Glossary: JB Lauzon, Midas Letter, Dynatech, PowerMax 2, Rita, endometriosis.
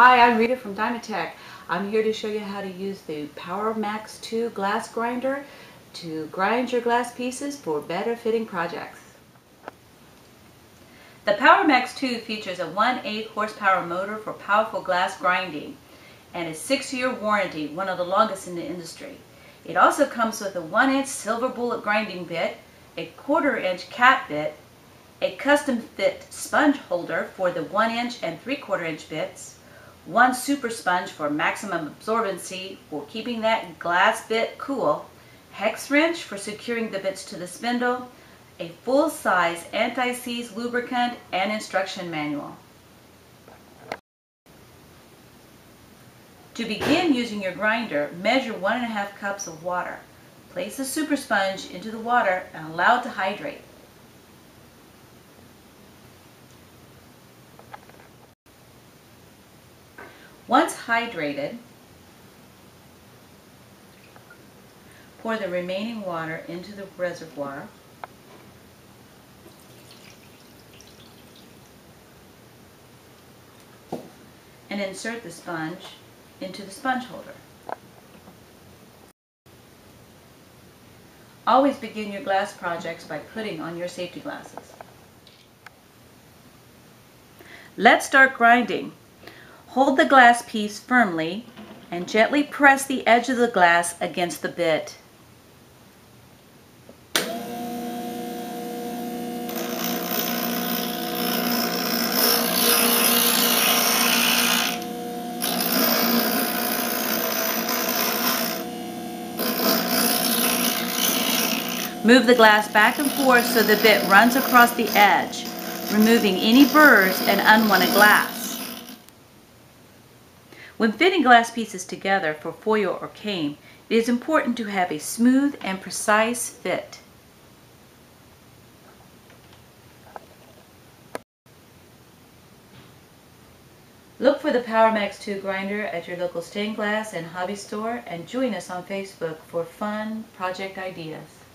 Hi, I'm Rita from Dynatech. I'm here to show you how to use the PowerMax 2 glass grinder to grind your glass pieces for better fitting projects. The PowerMax 2 features a 1/8 horsepower motor for powerful glass grinding and a 6-year warranty, one of the longest in the industry. It also comes with a 1-inch silver bullet grinding bit, a 1/4-inch cat bit, a custom fit sponge holder for the 1-inch and 3/4-inch bits, one super sponge for maximum absorbency for keeping that glass bit cool, hex wrench for securing the bits to the spindle, a full-size anti-seize lubricant, and instruction manual. To begin using your grinder, measure 1 1/2 cups of water. Place the super sponge into the water and allow it to hydrate. Once hydrated, pour the remaining water into the reservoir. And insert the sponge into the sponge holder. Always begin your glass projects by putting on your safety glasses. Let's start grinding. Hold the glass piece firmly and gently press the edge of the glass against the bit. Move the glass back and forth so the bit runs across the edge, removing any burrs and unwanted glass. When fitting glass pieces together for foil or cane, it is important to have a smooth and precise fit. Look for the PowerMax 2 grinder at your local stained glass and hobby store, and join us on Facebook for fun project ideas.